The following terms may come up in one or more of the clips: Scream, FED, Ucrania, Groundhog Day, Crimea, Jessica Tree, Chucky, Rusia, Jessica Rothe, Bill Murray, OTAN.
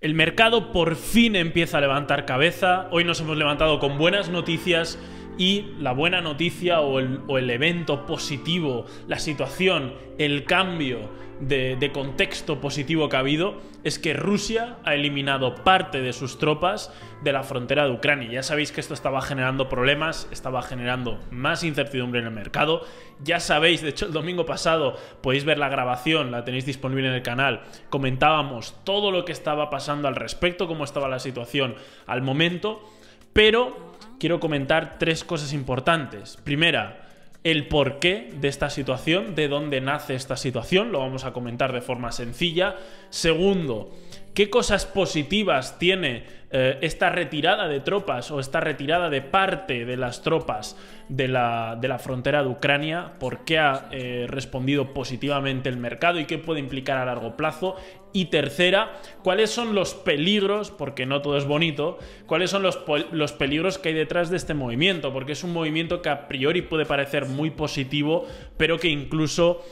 El mercado por fin empieza a levantar cabeza. Hoy nos hemos levantado con buenas noticias y la buena noticia o el evento positivo, la situación, el cambio de contexto positivo que ha habido es que Rusia ha eliminado parte de sus tropas de la frontera de Ucrania. Ya sabéis que esto estaba generando problemas, estaba generando más incertidumbre en el mercado. Ya sabéis, de hecho el domingo pasado, podéis ver la grabación, la tenéis disponible en el canal, comentábamos todo lo que estaba pasando al respecto, cómo estaba la situación al momento, pero quiero comentar tres cosas importantes. Primera, el porqué de esta situación, de dónde nace esta situación, lo vamos a comentar de forma sencilla. Segundo, ¿qué cosas positivas tiene esta retirada de tropas o esta retirada de parte de las tropas de la frontera de Ucrania? ¿Por qué ha respondido positivamente el mercado y qué puede implicar a largo plazo? Y tercera, ¿cuáles son los peligros? Porque no todo es bonito. ¿Cuáles son los peligros que hay detrás de este movimiento? Porque es un movimiento que a priori puede parecer muy positivo, pero que incluso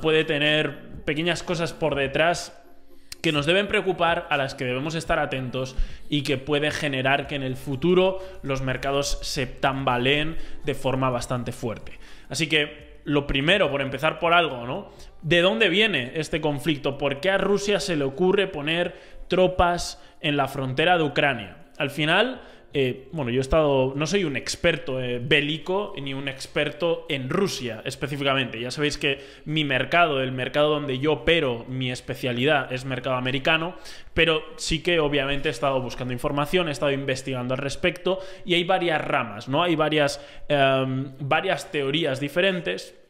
puede tener pequeñas cosas por detrás que nos deben preocupar, a las que debemos estar atentos y que puede generar que en el futuro los mercados se tambaleen de forma bastante fuerte. Así que lo primero, por empezar por algo, ¿no? ¿De dónde viene este conflicto? ¿Por qué a Rusia se le ocurre poner tropas en la frontera de Ucrania? Al final, bueno, yo he estado, no soy un experto bélico ni un experto en Rusia específicamente. Ya sabéis que mi mercado, el mercado donde yo opero, mi especialidad es mercado americano, pero sí que obviamente he estado buscando información, he estado investigando al respecto y hay varias ramas, ¿no? Hay varias teorías diferentes,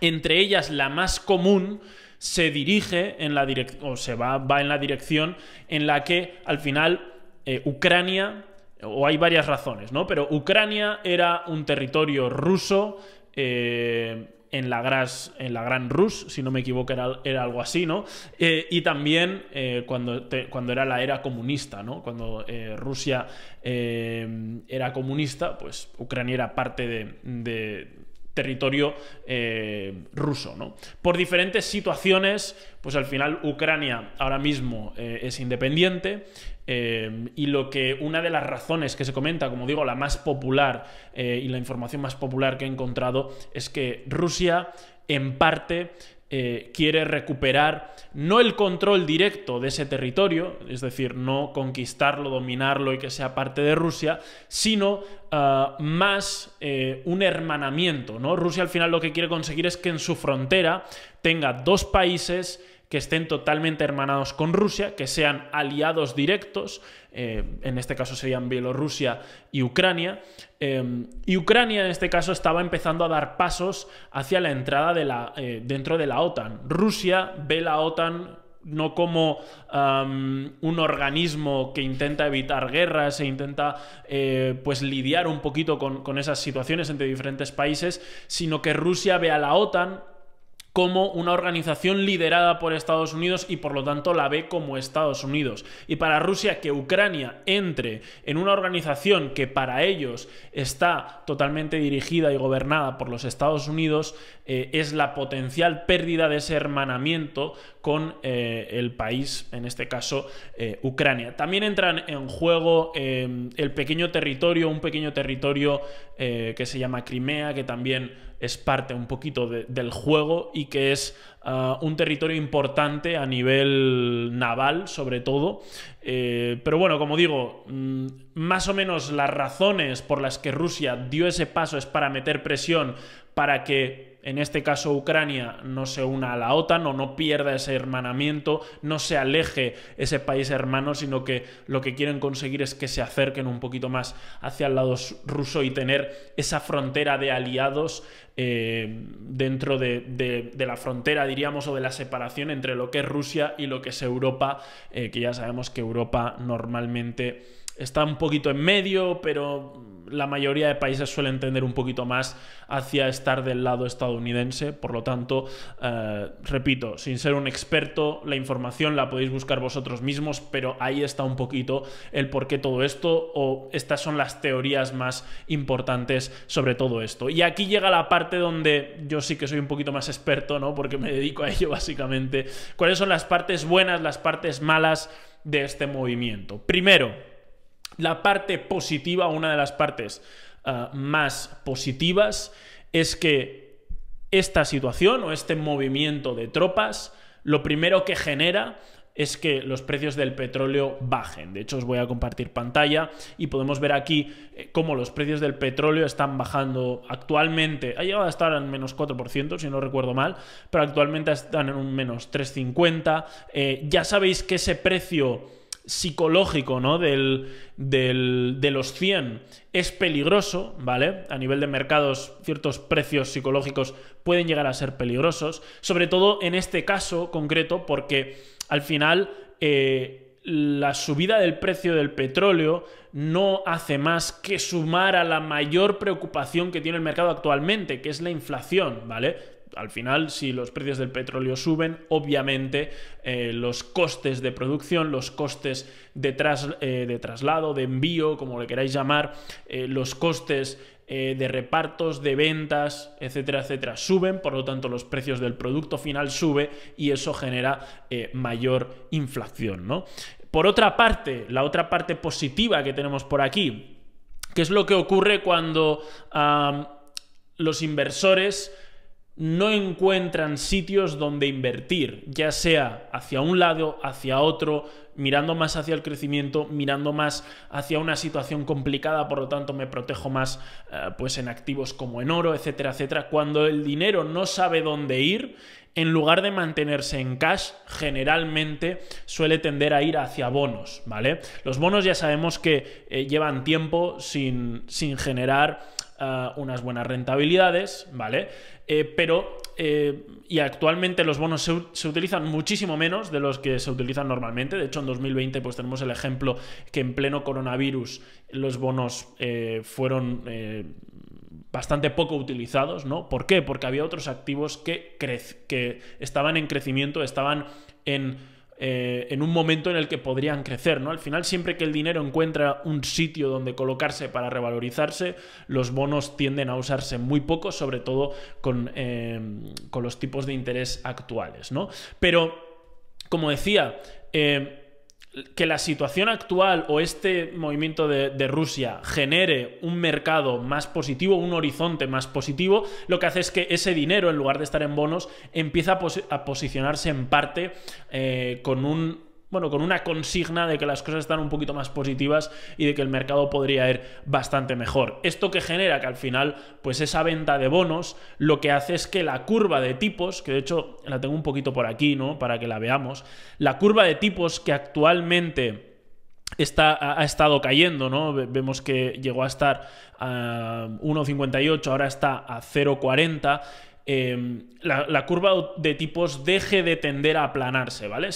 entre ellas la más común se dirige en la dirección, o se va en la dirección en la que al final Ucrania... O hay varias razones, ¿no? Pero Ucrania era un territorio ruso en la Gran Rus, si no me equivoco, era algo así, ¿no? Y también cuando era la era comunista, ¿no? Cuando Rusia era comunista, pues Ucrania era parte de territorio ruso, ¿no? Por diferentes situaciones, pues al final Ucrania ahora mismo es independiente y una de las razones que se comenta, como digo, la más popular y la información más popular que he encontrado es que Rusia en parte quiere recuperar no el control directo de ese territorio, es decir, no conquistarlo, dominarlo y que sea parte de Rusia, sino más un hermanamiento, ¿no? Rusia al final lo que quiere conseguir es que en su frontera tenga dos países que estén totalmente hermanados con Rusia, que sean aliados directos, en este caso serían Bielorrusia y Ucrania en este caso estaba empezando a dar pasos hacia la entrada dentro de la OTAN. Rusia ve la OTAN no como un organismo que intenta evitar guerras e intenta pues lidiar un poquito con esas situaciones entre diferentes países, sino que Rusia ve a la OTAN como una organización liderada por Estados Unidos y por lo tanto la ve como Estados Unidos. Y para Rusia que Ucrania entre en una organización que para ellos está totalmente dirigida y gobernada por los Estados Unidos es la potencial pérdida de ese hermanamiento con el país, en este caso Ucrania. También entran en juego un pequeño territorio que se llama Crimea, que también es parte un poquito del juego y que es un territorio importante a nivel naval, sobre todo. Pero bueno, como digo, más o menos las razones por las que Rusia dio ese paso es para meter presión para que, en este caso, Ucrania no se una a la OTAN o no pierda ese hermanamiento, no se aleje ese país hermano, sino que lo que quieren conseguir es que se acerquen un poquito más hacia el lado ruso y tener esa frontera de aliados dentro de la frontera, diríamos, o de la separación entre lo que es Rusia y lo que es Europa, que ya sabemos que Europa normalmente está un poquito en medio, pero la mayoría de países suelen tender un poquito más hacia estar del lado estadounidense. Por lo tanto, repito, sin ser un experto, la información la podéis buscar vosotros mismos, pero ahí está un poquito el por qué todo esto, o estas son las teorías más importantes sobre todo esto. Y aquí llega la parte donde yo sí que soy un poquito más experto, ¿no? Porque me dedico a ello básicamente. ¿Cuáles son las partes buenas, las partes malas de este movimiento. Primero, la parte positiva, una de las partes más positivas, es que esta situación o este movimiento de tropas, lo primero que genera es que los precios del petróleo bajen. De hecho, os voy a compartir pantalla y podemos ver aquí cómo los precios del petróleo están bajando actualmente. Ha llegado a estar en menos 4%, si no recuerdo mal, pero actualmente están en un menos 3,50. Ya sabéis que ese precio psicológico, ¿no?, de los 100 es peligroso, ¿vale? A nivel de mercados, ciertos precios psicológicos pueden llegar a ser peligrosos, sobre todo en este caso concreto, porque al final la subida del precio del petróleo no hace más que sumar a la mayor preocupación que tiene el mercado actualmente, que es la inflación, ¿vale? Al final, si los precios del petróleo suben, obviamente los costes de producción, los costes de traslado, de envío, como le queráis llamar, los costes de repartos, de ventas, etcétera, etcétera, suben. Por lo tanto, los precios del producto final suben y eso genera mayor inflación, ¿no? Por otra parte, la otra parte positiva que tenemos por aquí, que es lo que ocurre cuando los inversores no encuentran sitios donde invertir, ya sea hacia un lado, hacia otro, mirando más hacia el crecimiento, mirando más hacia una situación complicada, por lo tanto me protejo más pues en activos como en oro, etcétera, etcétera. Cuando el dinero no sabe dónde ir, en lugar de mantenerse en cash, generalmente suele tender a ir hacia bonos, ¿vale? Los bonos ya sabemos que llevan tiempo sin generar unas buenas rentabilidades, ¿vale? Y actualmente los bonos se utilizan muchísimo menos de los que se utilizan normalmente. De hecho, en 2020 pues tenemos el ejemplo que en pleno coronavirus los bonos fueron bastante poco utilizados, ¿no? ¿Por qué? Porque había otros activos que estaban en crecimiento, estaban en un momento en el que podrían crecer, ¿no? Al final, siempre que el dinero encuentra un sitio donde colocarse para revalorizarse, los bonos tienden a usarse muy poco, sobre todo con los tipos de interés actuales, ¿no? Pero, como decía, que la situación actual o este movimiento de Rusia genere un mercado más positivo, un horizonte más positivo, lo que hace es que ese dinero, en lugar de estar en bonos, empieza a posicionarse en parte con una consigna de que las cosas están un poquito más positivas y de que el mercado podría ir bastante mejor. Esto que genera que al final, pues esa venta de bonos, lo que hace es que la curva de tipos, que de hecho la tengo un poquito por aquí, ¿no?, para que la veamos, la curva de tipos que actualmente ha estado cayendo, ¿no? Vemos que llegó a estar a 1,58, ahora está a 0,40. La curva de tipos deje de tender a aplanarse, ¿vale?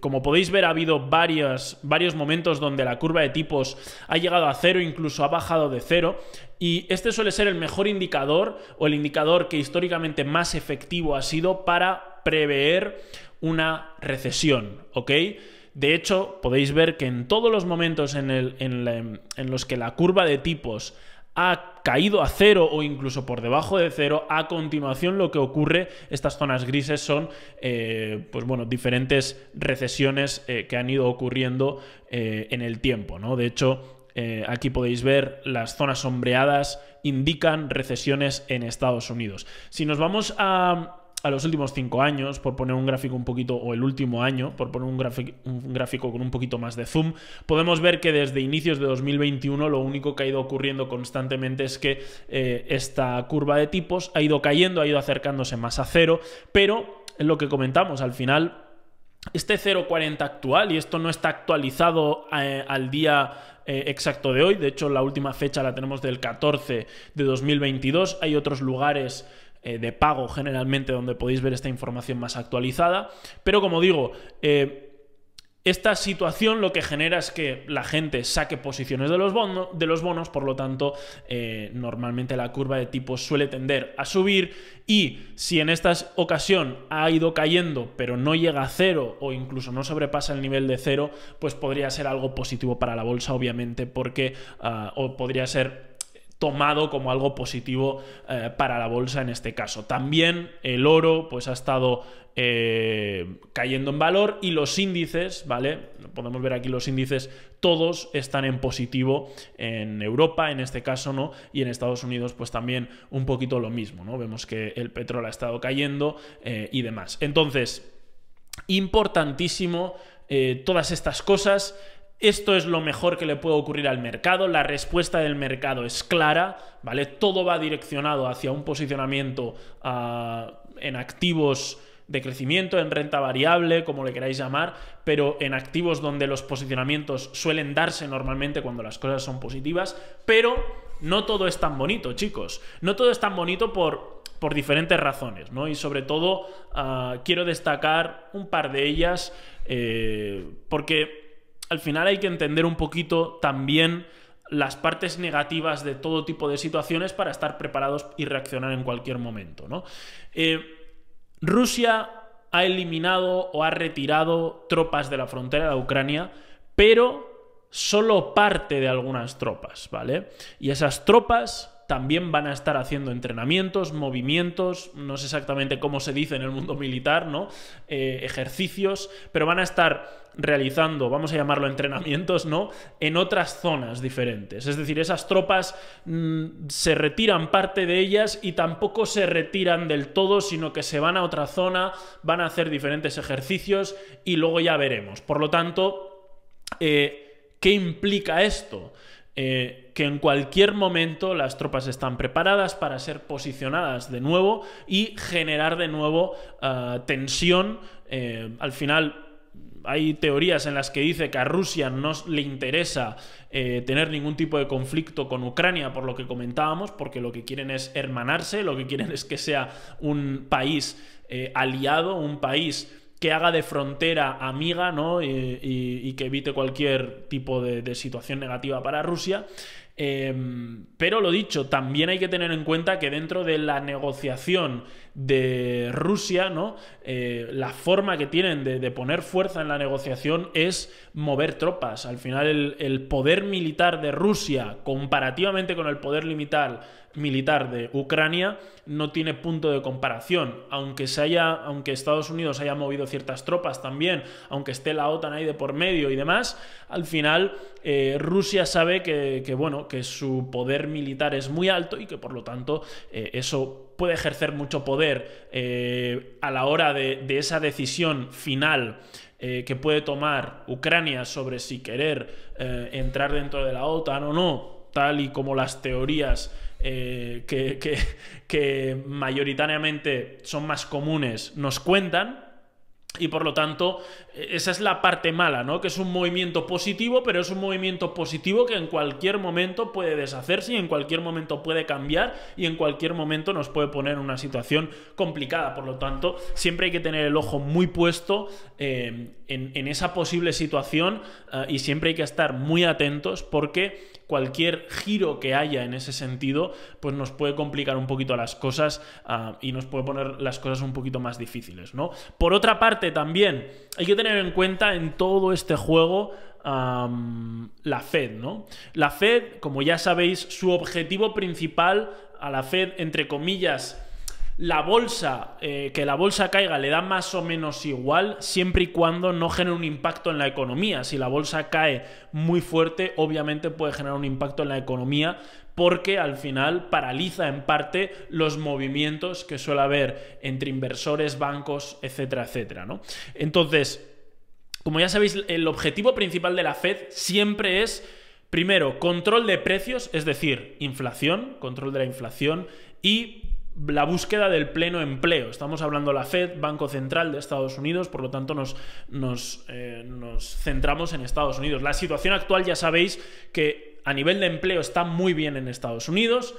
Como podéis ver, ha habido varios momentos donde la curva de tipos ha llegado a cero, incluso ha bajado de cero, y este suele ser el mejor indicador o el indicador que históricamente más efectivo ha sido para prever una recesión, ¿ok? De hecho, podéis ver que en todos los momentos en los que la curva de tipos ha caído a cero o incluso por debajo de cero, a continuación lo que ocurre, estas zonas grises son diferentes recesiones que han ido ocurriendo en el tiempo, ¿no? De hecho, aquí podéis ver las zonas sombreadas indican recesiones en Estados Unidos. Si nos vamos a los últimos 5 años, por poner un gráfico un poquito, o el último año, por poner un gráfico con un poquito más de zoom, podemos ver que desde inicios de 2021 lo único que ha ido ocurriendo constantemente es que esta curva de tipos ha ido cayendo, ha ido acercándose más a cero, pero es lo que comentamos, al final este 0,40 actual, y esto no está actualizado al día exacto de hoy, de hecho la última fecha la tenemos del 14 de 2022, hay otros lugares de pago generalmente donde podéis ver esta información más actualizada, pero como digo, esta situación lo que genera es que la gente saque posiciones de los bonos, por lo tanto normalmente la curva de tipos suele tender a subir, y si en esta ocasión ha ido cayendo pero no llega a cero o incluso no sobrepasa el nivel de cero, pues podría ser algo positivo para la bolsa, obviamente, porque podría ser tomado como algo positivo para la bolsa en este caso. También el oro pues ha estado cayendo en valor y los índices, ¿vale? Podemos ver aquí los índices, todos están en positivo en Europa, en este caso, ¿no? Y en Estados Unidos pues también un poquito lo mismo, ¿no? Vemos que el petróleo ha estado cayendo y demás. Entonces, importantísimo todas estas cosas. Esto es lo mejor que le puede ocurrir al mercado, la respuesta del mercado es clara, ¿vale? Todo va direccionado hacia un posicionamiento en activos de crecimiento, en renta variable, como le queráis llamar, pero en activos donde los posicionamientos suelen darse normalmente cuando las cosas son positivas, pero no todo es tan bonito, chicos. No todo es tan bonito por diferentes razones, ¿no? Y sobre todo quiero destacar un par de ellas porque al final hay que entender un poquito también las partes negativas de todo tipo de situaciones para estar preparados y reaccionar en cualquier momento, ¿no? Rusia ha eliminado o ha retirado tropas de la frontera de Ucrania, pero solo parte de algunas tropas, ¿vale? Y esas tropas también van a estar haciendo entrenamientos, movimientos, no sé exactamente cómo se dice en el mundo militar, ¿no? Ejercicios, pero van a estar realizando, vamos a llamarlo entrenamientos, ¿no? En otras zonas diferentes. Es decir, esas tropas se retiran parte de ellas y tampoco se retiran del todo, sino que se van a otra zona, van a hacer diferentes ejercicios y luego ya veremos. Por lo tanto, ¿qué implica esto? Que en cualquier momento las tropas están preparadas para ser posicionadas de nuevo y generar de nuevo tensión. Al final hay teorías en las que dice que a Rusia no le interesa tener ningún tipo de conflicto con Ucrania, por lo que comentábamos, porque lo que quieren es hermanarse, lo que quieren es que sea un país aliado, un país que haga de frontera amiga, ¿no? y que evite cualquier tipo de situación negativa para Rusia. Pero lo dicho, también hay que tener en cuenta que dentro de la negociación de Rusia, ¿no? La forma que tienen de poner fuerza en la negociación es mover tropas. Al final el poder militar de Rusia comparativamente con el poder militar de Ucrania no tiene punto de comparación. Aunque Estados Unidos haya movido ciertas tropas también, aunque esté la OTAN ahí de por medio y demás, al final Rusia sabe que bueno, que su poder militar es muy alto y que por lo tanto eso puede ejercer mucho poder a la hora de esa decisión final que puede tomar Ucrania sobre si querer entrar dentro de la OTAN o no, tal y como las teorías que mayoritariamente son más comunes nos cuentan. Y por lo tanto, esa es la parte mala, ¿no? Que es un movimiento positivo, pero es un movimiento positivo que en cualquier momento puede deshacerse y en cualquier momento puede cambiar y en cualquier momento nos puede poner en una situación complicada. Por lo tanto, siempre hay que tener el ojo muy puesto en esa posible situación y siempre hay que estar muy atentos porque cualquier giro que haya en ese sentido pues nos puede complicar un poquito las cosas y nos puede poner las cosas un poquito más difíciles, ¿no? Por otra parte, también hay que tener en cuenta en todo este juego la FED, ¿no? La FED, como ya sabéis, su objetivo principal a la FED, entre comillas, la bolsa, que la bolsa caiga le da más o menos igual siempre y cuando no genere un impacto en la economía. Si la bolsa cae muy fuerte, obviamente puede generar un impacto en la economía porque al final paraliza en parte los movimientos que suele haber entre inversores, bancos, etcétera, etcétera, ¿no? Entonces, como ya sabéis, el objetivo principal de la FED siempre es, primero, control de precios, es decir, inflación, control de la inflación y la búsqueda del pleno empleo. Estamos hablando de la FED, Banco Central de Estados Unidos, por lo tanto nos centramos en Estados Unidos. La situación actual ya sabéis que a nivel de empleo está muy bien en Estados Unidos,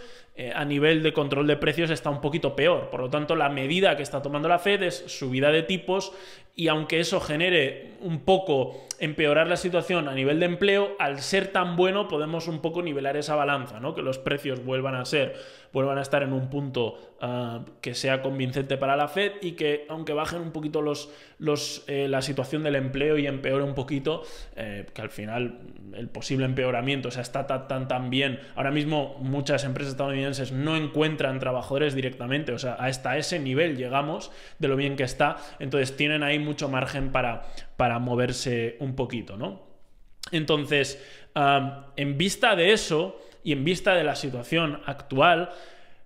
a nivel de control de precios está un poquito peor. Por lo tanto, la medida que está tomando la FED es subida de tipos, y aunque eso genere un poco empeorar la situación a nivel de empleo, al ser tan bueno podemos un poco nivelar esa balanza, ¿no? Que los precios vuelvan a estar en un punto que sea convincente para la FED, y que aunque bajen un poquito la situación del empleo y empeore un poquito, que al final el posible empeoramiento, o sea, está tan bien. Ahora mismo muchas empresas estadounidenses no encuentran trabajadores directamente, o sea, hasta ese nivel llegamos de lo bien que está. Entonces tienen ahí mucho margen para moverse un poquito, ¿no? Entonces, en vista de eso y en vista de la situación actual,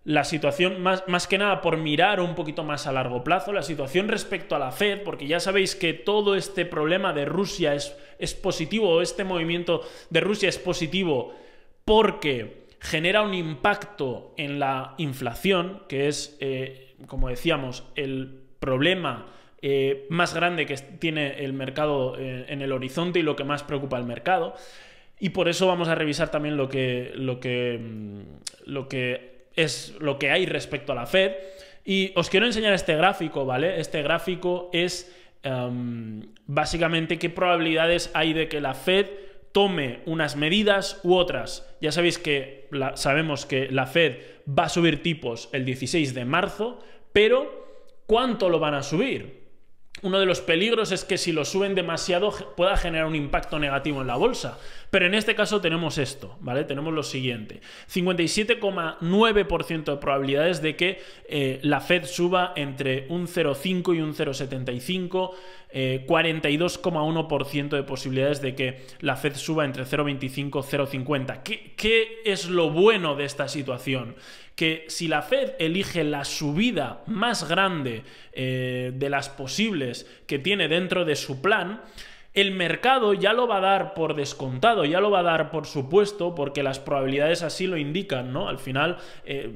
la situación, más que nada por mirar un poquito más a largo plazo, la situación respecto a la FED, porque ya sabéis que todo este problema de Rusia es positivo, este movimiento de Rusia es positivo porque genera un impacto en la inflación, que es, como decíamos, el problema más grande que tiene el mercado en el horizonte y lo que más preocupa al mercado. Y por eso vamos a revisar también lo que hay respecto a la FED. Y os quiero enseñar este gráfico, ¿vale? Este gráfico es básicamente qué probabilidades hay de que la FED tome unas medidas u otras. Ya sabéis que sabemos que la FED va a subir tipos el 16 de marzo, pero ¿cuánto lo van a subir? Uno de los peligros es que si lo suben demasiado pueda generar un impacto negativo en la bolsa. Pero en este caso tenemos esto, ¿vale? Tenemos lo siguiente: 57,9% de probabilidades de que la FED suba entre un 0,5 y un 0,75, 42,1% de posibilidades de que la FED suba entre 0,25 y 0,50. ¿Qué es lo bueno de esta situación? Que si la FED elige la subida más grande de las posibles que tiene dentro de su plan, el mercado ya lo va a dar por descontado, ya lo va a dar por supuesto, porque las probabilidades así lo indican, ¿no? Al final,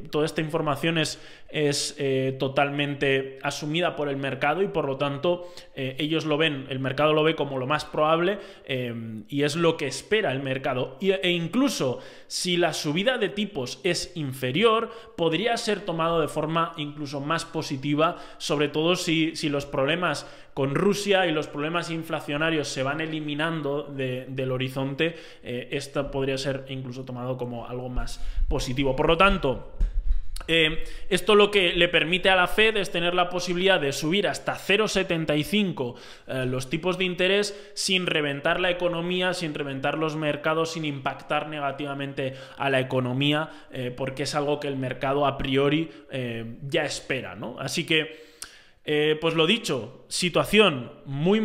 toda esta información es totalmente asumida por el mercado, y por lo tanto ellos lo ven, el mercado lo ve como lo más probable, y es lo que espera el mercado. E incluso si la subida de tipos es inferior, podría ser tomado de forma incluso más positiva, sobre todo si los problemas con Rusia y los problemas inflacionarios se van eliminando del horizonte. Esto podría ser incluso tomado como algo más positivo. Por lo tanto, esto lo que le permite a la FED es tener la posibilidad de subir hasta 0,75 los tipos de interés sin reventar la economía, sin reventar los mercados, sin impactar negativamente a la economía, porque es algo que el mercado a priori ya espera, ¿no? Así que, pues lo dicho, situación muy...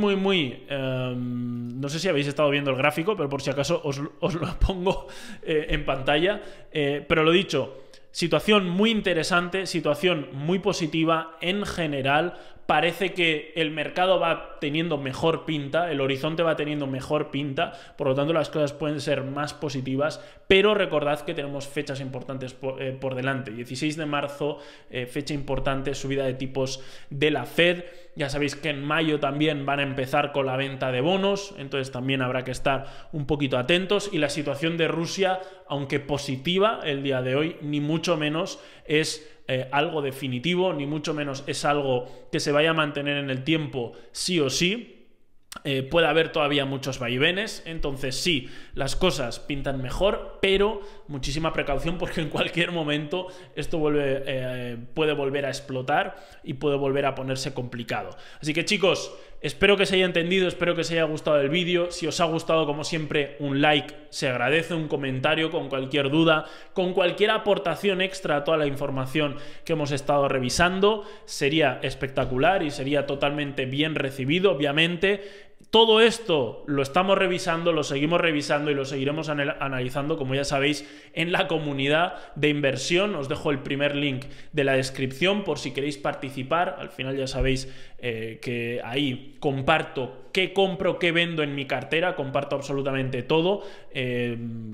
no sé si habéis estado viendo el gráfico, pero por si acaso os lo pongo en pantalla. Pero lo dicho, situación muy interesante, situación muy positiva en general. Parece que el mercado va teniendo mejor pinta, el horizonte va teniendo mejor pinta, por lo tanto las cosas pueden ser más positivas, pero recordad que tenemos fechas importantes por delante. 16 de marzo, fecha importante, subida de tipos de la FED. Ya sabéis que en mayo también van a empezar con la venta de bonos, entonces también habrá que estar un poquito atentos. Y la situación de Rusia, aunque positiva el día de hoy, ni mucho menos es algo definitivo, ni mucho menos es algo que se vaya a mantener en el tiempo sí o sí. Puede haber todavía muchos vaivenes. Entonces sí, las cosas pintan mejor, pero muchísima precaución, porque en cualquier momento esto puede volver a explotar y puede volver a ponerse complicado. Así que, chicos, espero que se haya entendido, espero que os haya gustado el vídeo. Si os ha gustado, como siempre, un like se agradece, un comentario con cualquier duda, con cualquier aportación extra a toda la información que hemos estado revisando. Sería espectacular y sería totalmente bien recibido, obviamente. Todo esto lo estamos revisando, lo seguimos revisando y lo seguiremos analizando, como ya sabéis, en la comunidad de inversión. Os dejo el primer link de la descripción por si queréis participar. Al final ya sabéis que ahí comparto qué compro, qué vendo en mi cartera, comparto absolutamente todo.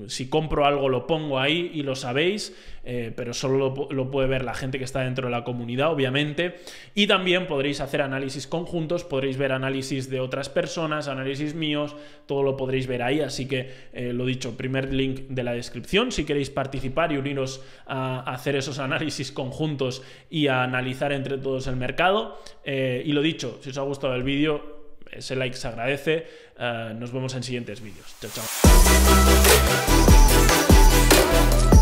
Si compro algo lo pongo ahí y lo sabéis, pero solo lo puede ver la gente que está dentro de la comunidad, obviamente. Y también podréis hacer análisis conjuntos, podréis ver análisis de otras personas, análisis míos, todo lo podréis ver ahí. Así que lo dicho, primer link de la descripción si queréis participar y uniros a hacer esos análisis conjuntos y a analizar entre todos el mercado. Y lo dicho, si os ha gustado el vídeo, ese like se agradece. Nos vemos en siguientes vídeos. Chao, chao.